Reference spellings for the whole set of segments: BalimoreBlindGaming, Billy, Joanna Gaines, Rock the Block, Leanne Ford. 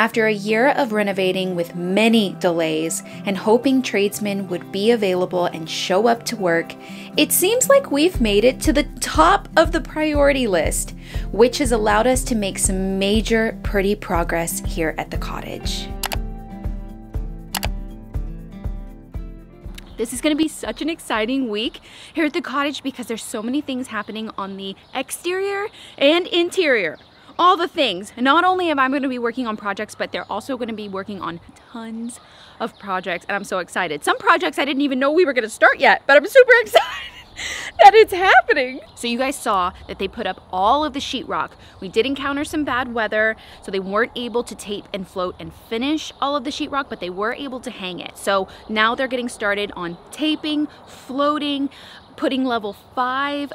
After a year of renovating with many delays and hoping tradesmen would be available and show up to work, it seems like we've made it to the top of the priority list, which has allowed us to make some major pretty progress here at the cottage. This is going to be such an exciting week here at the cottage because there's so many things happening on the exterior and interior. All the things. Not only am I going to be working on projects, but they're also going to be working on tons of projects, and I'm so excited. Some projects I didn't even know we were going to start yet, but I'm super excited that it's happening. So you guys saw that they put up all of the sheetrock. We did encounter some bad weather, so they weren't able to tape and float and finish all of the sheetrock, but they were able to hang it. So now they're getting started on taping, floating, putting level 5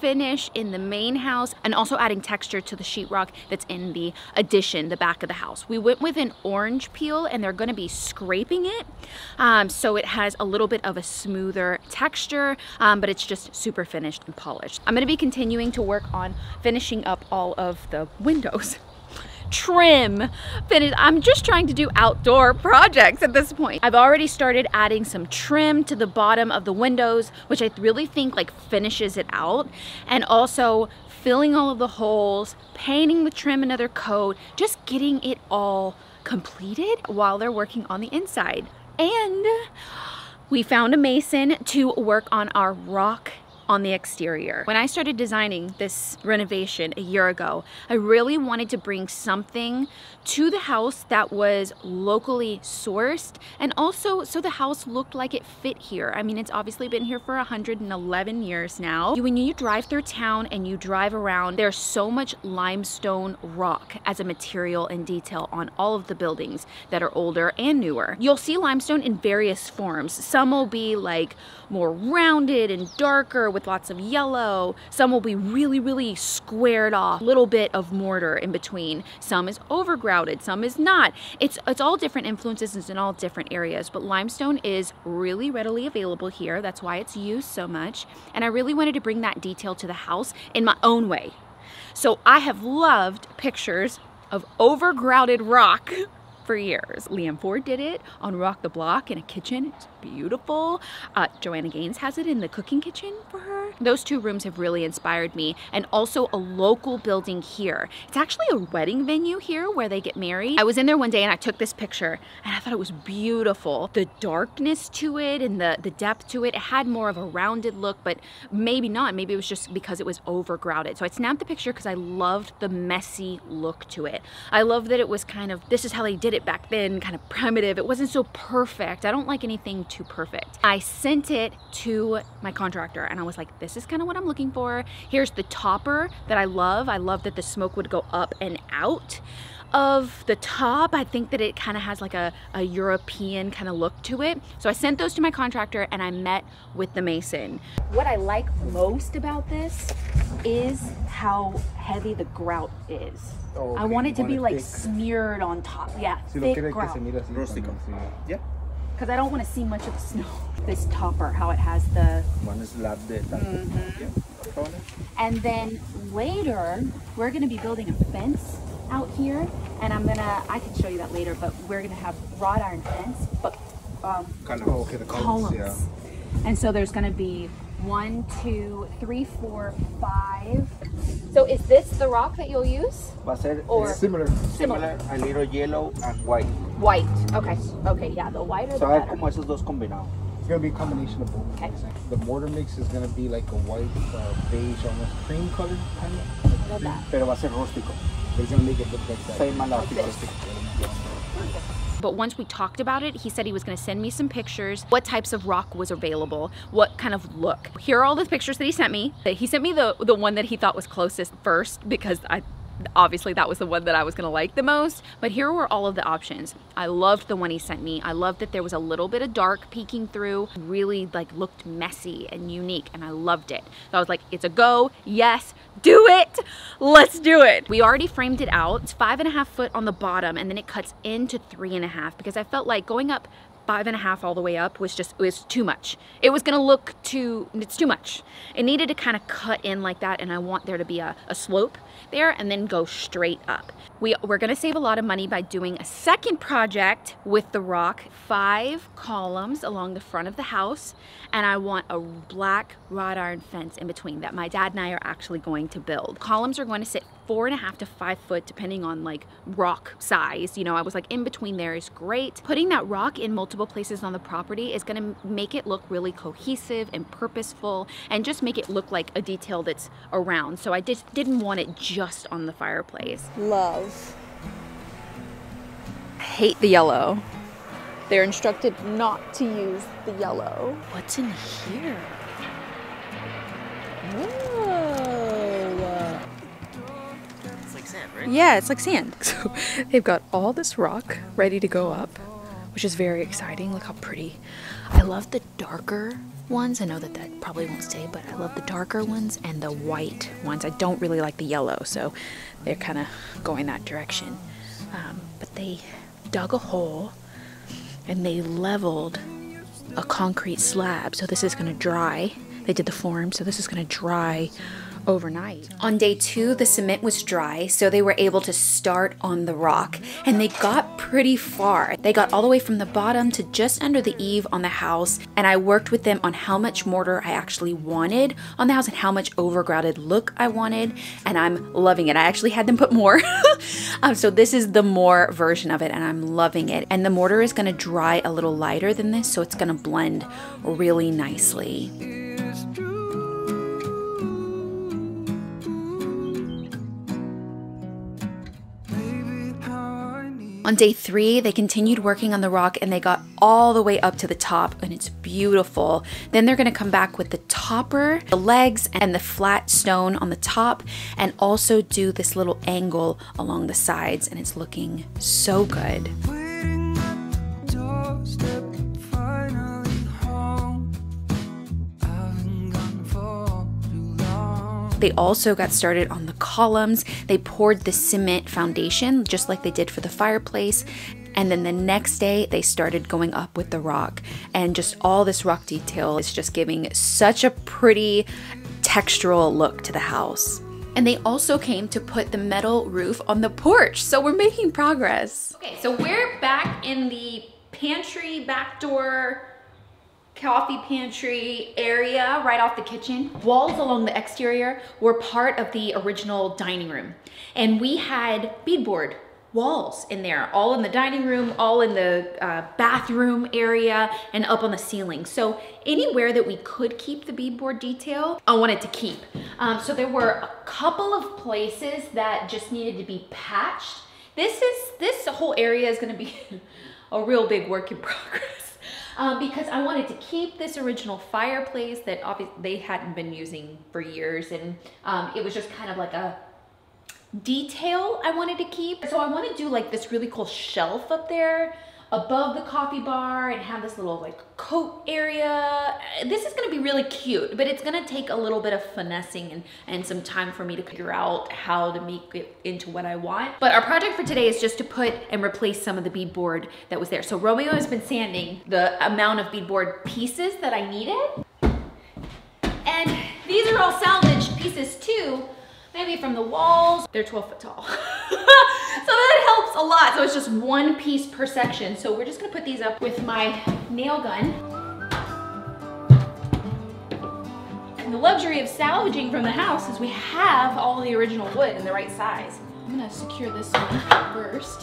finish in the main house, and also adding texture to the sheetrock that's in the addition, the back of the house. We went with an orange peel, and they're going to be scraping it so it has a little bit of a smoother texture, but it's just super finished and polished. I'm going to be continuing to work on finishing up all of the windows. Trim, finish. I'm just trying to do outdoor projects at this point. I've already started adding some trim to the bottom of the windows, which I really think like finishes it out, and also filling all of the holes, painting with trim another coat, just getting it all completed while they're working on the inside. And we found a mason to work on our rock on the exterior. When I started designing this renovation a year ago, I really wanted to bring something to the house that was locally sourced, and also so the house looked like it fit here. I mean, it's obviously been here for 111 years now. When you drive through town and you drive around, there's so much limestone rock as a material and detail on all of the buildings that are older and newer. You'll see limestone in various forms. Some will be like more rounded and darker with lots of yellow. Some will be really, really squared off, a little bit of mortar in between. Some is overgrouted, some is not. It's all different influences, it's in all different areas, but limestone is really readily available here. That's why it's used so much. And I really wanted to bring that detail to the house in my own way. So I have loved pictures of overgrouted rock for years. Leanne Ford did it on Rock the Block in a kitchen. It's beautiful. Joanna Gaines has it in the cooking kitchen for her. Those two rooms have really inspired me, and also a local building here. It's actually a wedding venue here where they get married. I was in there one day and I took this picture and I thought it was beautiful. The darkness to it and the depth to it, it had more of a rounded look, but maybe not. Maybe it was just because it was overcrowded. So I snapped the picture because I loved the messy look to it. I love that it was kind of, this is how they did it back then, kind of primitive. It wasn't so perfect. I don't like anything too perfect. I sent it to my contractor and I was like, this is kind of what I'm looking for. Here's the topper that I love. I love that the smoke would go up and out of the top. I think that it kind of has like a European kind of look to it. So I sent those to my contractor and I met with the mason. What I like most about this is how heavy the grout is. Oh, okay. I want it to be like thick, smeared on top. Yeah, si thick grout. Yeah. Because I don't want to see much of the snow. This topper, how it has the... Mm-hmm. And then later, we're going to be building a fence out here. And I can show you that later, but we're going to have wrought iron fence, but columns. Yeah. And so there's going to be 1, 2, 3, 4, 5. So is this the rock that you'll use? Or similar. A little yellow and white. White. Okay. Okay. Yeah. The whiter. So I have como esos dos combinados. It's gonna be a combination of both. Okay. The mortar mix is gonna be like a white, beige, almost cream color kind of. Love that. Pero va a ser rústico. It's gonna make it look like that. Same rústico. But once we talked about it, he said he was going to send me some pictures, what types of rock was available, what kind of look. Here are all the pictures that he sent me. He sent me the one that he thought was closest first because obviously that was the one that I was going to like the most. But here were all of the options. I loved the one he sent me. I loved that there was a little bit of dark peeking through. It really like looked messy and unique, and I loved it. So I was like, it's a go. Yes, do it. Let's do it. We already framed it out. It's 5.5 foot on the bottom, and then it cuts into 3.5 because I felt like going up 5.5 all the way up was too much. It was gonna look it's too much. It needed to kind of cut in like that, and I want there to be a slope there and then go straight up. We're gonna save a lot of money by doing a second project with the rock. 5 columns along the front of the house, and I want a black wrought iron fence in between that my dad and I are actually going to build. Columns are going to sit 4.5 to 5 foot depending on like rock size. You know, I was like in between there is great. Putting that rock in multiple places on the property is gonna make it look really cohesive and purposeful and just make it look like a detail that's around. So I just didn't want it just on the fireplace. Love. I hate the yellow. They're instructed not to use the yellow. What's in here? Right? Yeah, it's like sand. So they've got all this rock ready to go up, which is very exciting. Look how pretty. I love the darker ones. I know that that probably won't stay, but I love the darker ones and the white ones. I don't really like the yellow, so they're kind of going that direction. But they dug a hole and they leveled a concrete slab. So this is going to dry. They did the form, so this is going to dry overnight. On day 2, the cement was dry, so they were able to start on the rock, and they got pretty far. They got all the way from the bottom to just under the eave on the house, and I worked with them on how much mortar I actually wanted on the house and how much overgrouted look I wanted, and I'm loving it. I actually had them put more. So this is the more version of it, and I'm loving it. And the mortar is going to dry a little lighter than this, so it's going to blend really nicely. On day 3, they continued working on the rock and they got all the way up to the top, and it's beautiful. Then they're gonna come back with the topper, the legs, and the flat stone on the top, and also do this little angle along the sides, and it's looking so good. They also got started on the columns. They poured the cement foundation just like they did for the fireplace. And then the next day they started going up with the rock, and just all this rock detail is just giving such a pretty textural look to the house. And they also came to put the metal roof on the porch. So we're making progress. Okay, so we're back in the pantry, back door, coffee pantry area right off the kitchen. Walls along the exterior were part of the original dining room, and we had beadboard walls in there, all in the dining room, all in the bathroom area, and up on the ceiling. So anywhere that we could keep the beadboard detail, I wanted to keep. So there were a couple of places that just needed to be patched. This whole area is gonna be a real big work in progress. Because I wanted to keep this original fireplace that obviously they hadn't been using for years, and it was just kind of like a detail I wanted to keep. So I want to do like this really cool shelf up there above the coffee bar and have this little like coat area. This is going to be really cute, but it's going to take a little bit of finessing and some time for me to figure out how to make it into what I want. But our project for today is just to put and replace some of the beadboard that was there. So Romeo has been sanding the amount of beadboard pieces that I needed. And these are all salvaged pieces too, maybe from the walls. They're 12 foot tall. So that helps a lot. So it's just one piece per section. So we're just gonna put these up with my nail gun. And the luxury of salvaging from the house is we have all the original wood in the right size. I'm gonna secure this one first.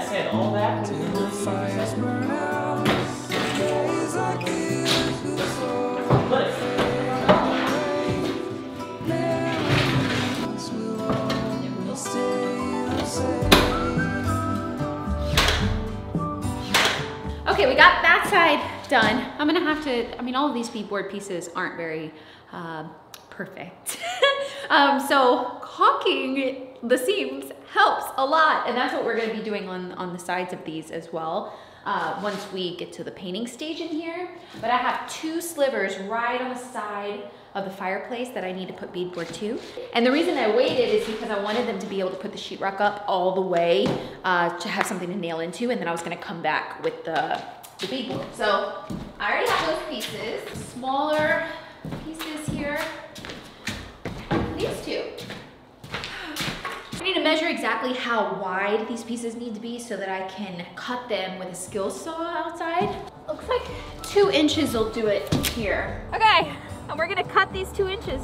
I said all that was okay, we got that side done. I'm gonna have to, I mean, all of these beadboard pieces aren't very perfect. So caulking the seams helps a lot, and that's what we're gonna be doing on the sides of these as well once we get to the painting stage in here. But I have two slivers right on the side of the fireplace that I need to put beadboard to. And the reason I waited is because I wanted them to be able to put the sheetrock up all the way to have something to nail into, and then I was gonna come back with the beadboard. So I already have those pieces, smaller pieces here, these two. I need to measure exactly how wide these pieces need to be so that I can cut them with a skill saw outside. Looks like 2 inches will do it here. Okay, and we're gonna cut these 2 inches.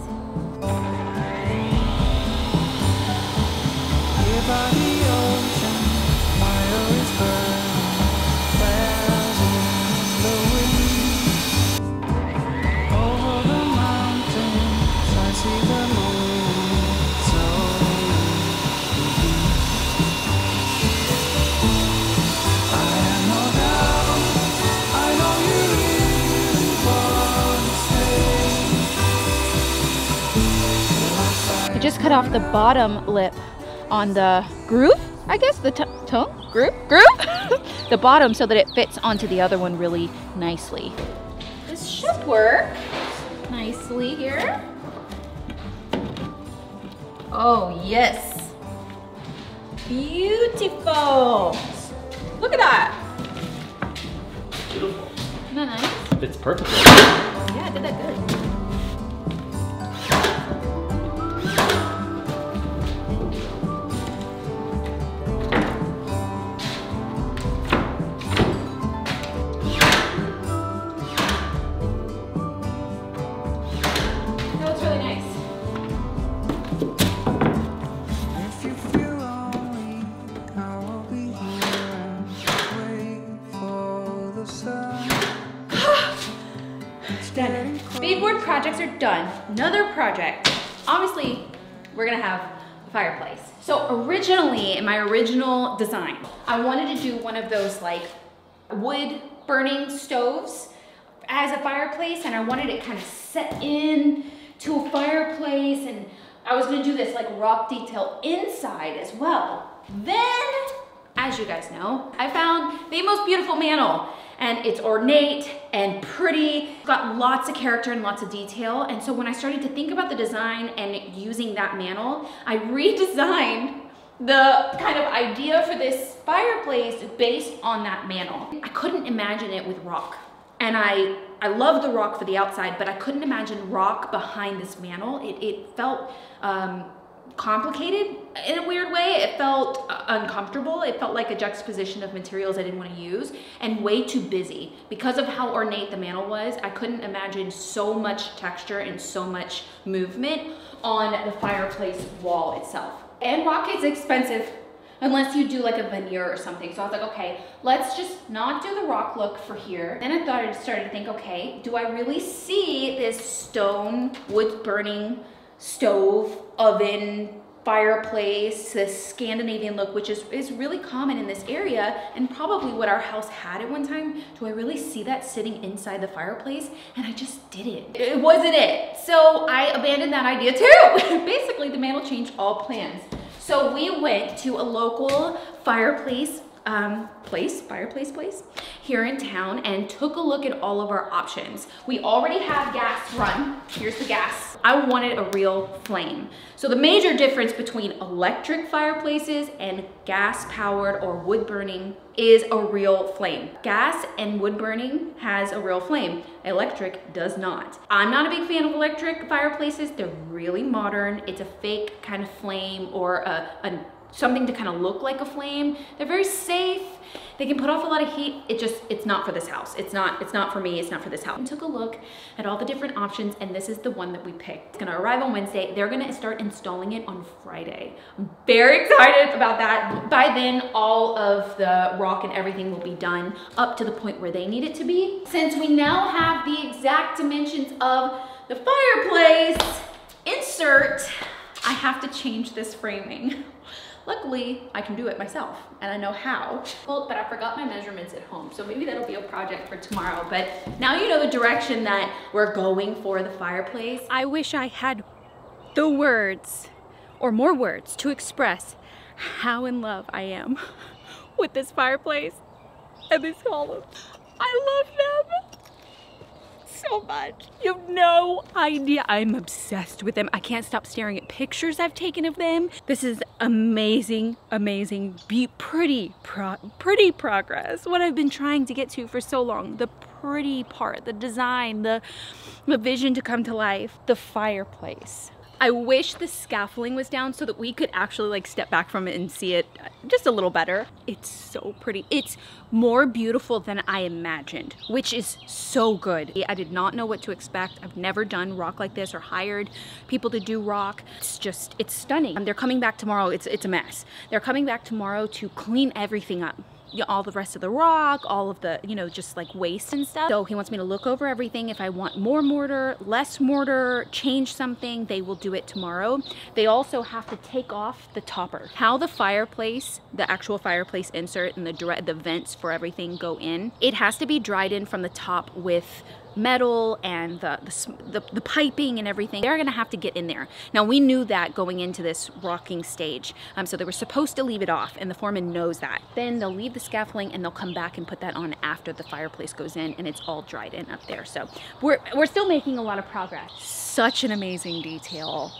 Just cut off the bottom lip on the groove, I guess, the tongue, groove, the bottom, so that it fits onto the other one really nicely. This should work nicely here. Oh yes, beautiful. Look at that. Beautiful. Isn't that nice? Fits perfectly. Yeah, I did that good. Done. Beadboard projects are done. Another project. Obviously, we're gonna have a fireplace. So originally, in my original design, I wanted to do one of those like wood burning stoves as a fireplace, and I wanted it kind of set in to a fireplace, and I was gonna do this like rock detail inside as well. Then, as you guys know, I found the most beautiful mantle. And it's ornate and pretty. It's got lots of character and lots of detail. And so when I started to think about the design and using that mantle, I redesigned the kind of idea for this fireplace based on that mantle. I couldn't imagine it with rock. And I love the rock for the outside, but I couldn't imagine rock behind this mantle. It felt complicated in a weird way. It felt uncomfortable. It felt like a juxtaposition of materials I didn't want to use, and way too busy. Because of how ornate the mantle was, I couldn't imagine so much texture and so much movement on the fireplace wall itself. And rock is expensive unless you do like a veneer or something. So I was like, okay, let's just not do the rock look for here. Then I started to think, okay, do I really see this stone wood burning stove, oven, fireplace, this Scandinavian look, which is really common in this area and probably what our house had at one time. Do I really see that sitting inside the fireplace? And I just didn't. It wasn't it. So I abandoned that idea too. Basically, the mantle changed all plans. So we went to a local fireplace place here in town and took a look at all of our options. We already have gas run. Here's the gas. I wanted a real flame. So the major difference between electric fireplaces and gas powered or wood burning is a real flame. Gas and wood burning has a real flame. Electric does not. I'm not a big fan of electric fireplaces. They're really modern. It's a fake kind of flame or a something to kind of look like a flame. They're very safe. They can put off a lot of heat. It's not for this house. It's not for me. It's not for this house. We took a look at all the different options, and this is the one that we picked. It's gonna arrive on Wednesday. They're gonna start installing it on Friday. I'm very excited about that. By then, all of the rock and everything will be done up to the point where they need it to be. Since we now have the exact dimensions of the fireplace, insert, I have to change this framing. Luckily, I can do it myself, and I know how. Well, but I forgot my measurements at home, so maybe that'll be a project for tomorrow. But now you know the direction that we're going for the fireplace. I wish I had the words, or more words, to express how in love I am with this fireplace and these columns. I love them so much. You have no idea. I'm obsessed with them. I can't stop staring at pictures I've taken of them. This is amazing, amazing, pretty progress. What I've been trying to get to for so long, the pretty part, the design, the vision to come to life, the fireplace. I wish the scaffolding was down so that we could actually like step back from it and see it just a little better. It's so pretty. It's more beautiful than I imagined, which is so good. I did not know what to expect. I've never done rock like this or hired people to do rock. It's stunning. They're coming back tomorrow. It's a mess. They're coming back tomorrow to clean everything up. All the rest of the rock, all of the, you know, just like waste and stuff. So he wants me to look over everything. If I want more mortar, less mortar, change something, they will do it tomorrow. They also have to take off the topper. How the fireplace, the actual fireplace insert and the vents for everything go in, it has to be dried in from the top with metal and the piping and everything. They're gonna have to get in there. Now we knew that going into this rocking stage, so they were supposed to leave it off, and the foreman knows that. Then they'll leave the scaffolding and they'll come back and put that on after the fireplace goes in and it's all dried in up there. So we're still making a lot of progress. Such an amazing detail.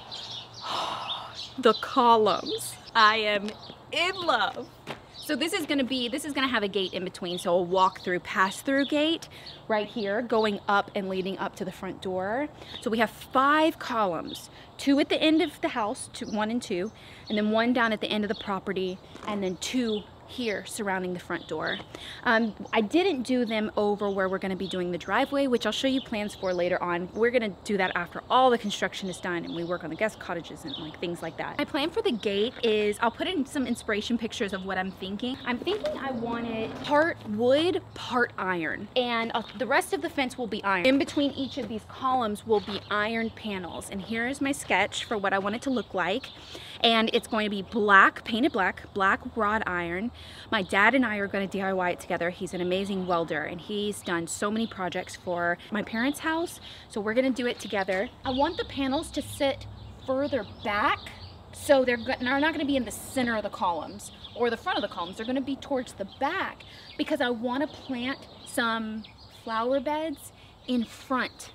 The columns. I am in love. So this is gonna have a gate in between. So a walk through, pass through gate right here, going up and leading up to the front door. So we have 5 columns, 2 at the end of the house, 1 and 2, and then 1 down at the end of the property, and then 2 here surrounding the front door. I didn't do them over where we're gonna be doing the driveway, which I'll show you plans for later on. We're gonna do that after all the construction is done and we work on the guest cottages and like things like that. My plan for the gate is, I'll put in some inspiration pictures of what I'm thinking. I'm thinking I want it part wood, part iron, and the rest of the fence will be iron. In between each of these columns will be iron panels, and here is my sketch for what I want it to look like. And it's going to be black, painted black, black wrought iron. My dad and I are going to DIY it together. He's an amazing welder and he's done so many projects for my parents' house. So we're going to do it together. I want the panels to sit further back, so they're not going to be in the center of the columns or the front of the columns. They're going to be towards the back because I want to plant some flower beds in front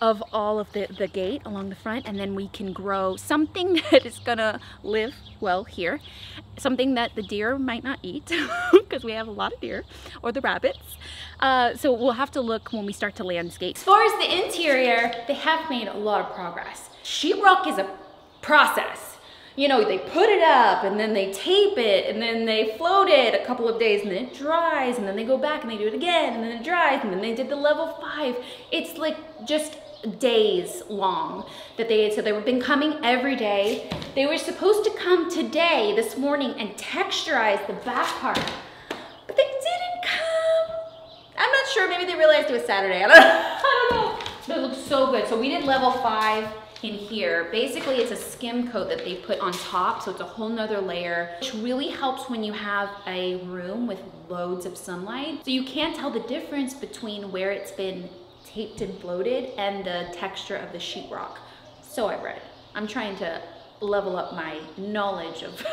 of all of the gate along the front, and then we can grow something that is gonna live well here, something that the deer might not eat because we have a lot of deer, or the rabbits. So we'll have to look when we start to landscape. As far as the interior, they have made a lot of progress. Sheetrock is a process. You know, they put it up and then they tape it and then they float it a couple of days and then it dries and then they go back and they do it again and then it dries and then they did the level 5. It's like just days long that they had. So they've been coming every day. They were supposed to come today, this morning, and texturize the back part, but they didn't come. I'm not sure, maybe they realized it was Saturday. I don't know. They look so good. So we did level 5 in here. Basically it's a skim coat that they put on top, so it's a whole nother layer, which really helps when you have a room with loads of sunlight. So you can't tell the difference between where it's been taped and floated and the texture of the sheetrock. So I read. I'm trying to level up my knowledge of,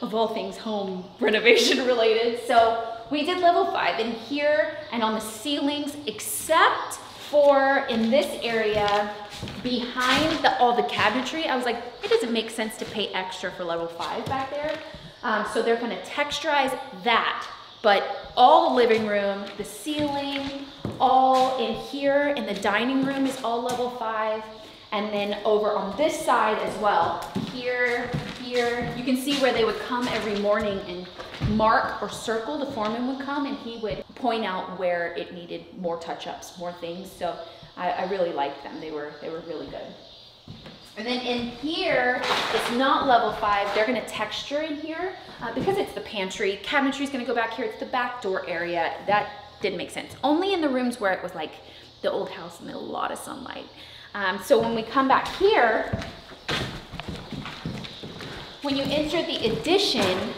of all things home renovation related. So we did level 5 in here and on the ceilings, except for in this area behind all the cabinetry. I was like, it doesn't make sense to pay extra for level 5 back there. So they're gonna texturize that, but all the living room, the ceiling, all in here, and the dining room is all level 5. And then over on this side as well, here, here. You can see where they would come every morning and mark or circle. The foreman would come and he would point out where it needed more touch-ups, more things. So I really liked them. They were really good. And then in here, it's not level 5. They're going to texture in here because it's the pantry. Cabinetry is going to go back here. It's the back door area. That didn't make sense. Only in the rooms where it was like the old house and a lot of sunlight. So when we come back here, when you enter the addition,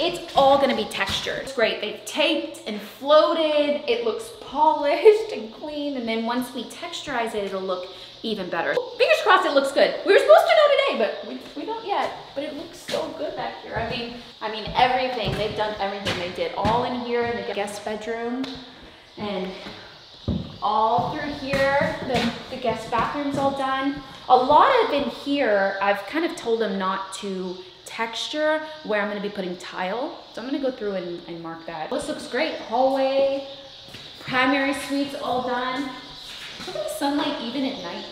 it's all going to be textured. It's great. They've taped and floated. It looks polished and clean. And then once we texturize it, it'll look even better. Fingers crossed it looks good. We were supposed to know today, but we don't yet. But it looks so good back here. I mean everything. They've done everything they did. All in here in the guest bedroom and all through here. The guest bathroom's all done. A lot of in here, I've kind of told them not to texture where I'm going to be putting tile. So I'm going to go through and mark that. This looks great. Hallway, primary suite's all done. Look at the sunlight even at night.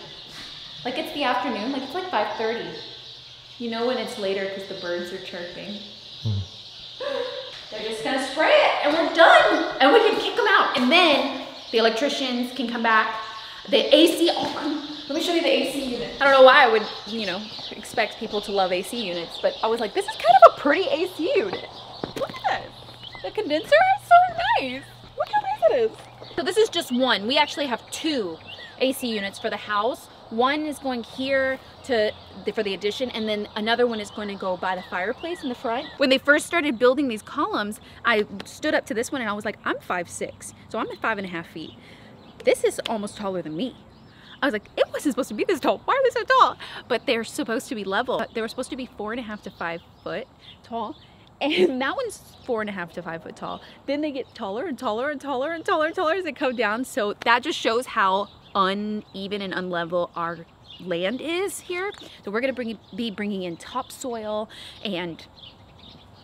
Like it's the afternoon, like it's like 5:30. You know when it's later because the birds are chirping. They're just going to spray it and we're done. And we can kick them out. And then the electricians can come back. The AC, let me show you the AC unit. I don't know why I would, expect people to love AC units, but I was like, this is kind of a pretty AC unit. Look at that. The condenser is so nice. Look how nice it is. So this is just one. We actually have 2 AC units for the house. One is going here for the addition, and then another one is going to go by the fireplace in the front. When they first started building these columns, I stood up to this one and I was like, I'm 5'6", so I'm at 5.5 feet. This is almost taller than me. I was like, it wasn't supposed to be this tall. Why are they so tall? But they're supposed to be level. They were supposed to be 4.5 to 5 foot tall. And that one's 4.5 to 5 foot tall. Then they get taller and taller and taller and taller and taller as they come down. So that just shows how uneven and unlevel our land is here. So we're going to be bringing in topsoil and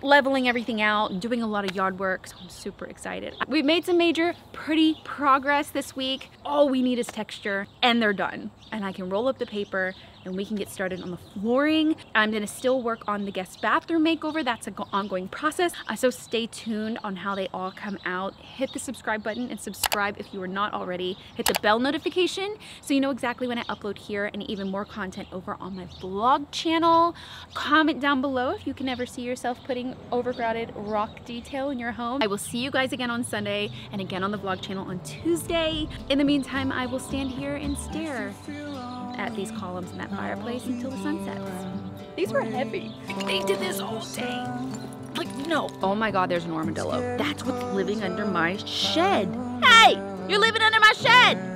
leveling everything out and doing a lot of yard work, so I'm super excited. We've made some major pretty progress this week. All we need is texture and they're done. And I can roll up the paper and we can get started on the flooring. I'm gonna still work on the guest bathroom makeover. That's an ongoing process. So stay tuned on how they all come out. Hit the subscribe button and subscribe if you are not already. Hit the bell notification so you know exactly when I upload here and even more content over on my vlog channel. Comment down below if you can ever see yourself putting overcrowded rock detail in your home. I will see you guys again on Sunday and again on the vlog channel on Tuesday. In the meantime, I will stand here and stare at these columns in that fireplace until the sun sets. These were heavy. They did this all day. Like, no. Oh my God, there's an armadillo. That's what's living under my shed. Hey, you're living under my shed.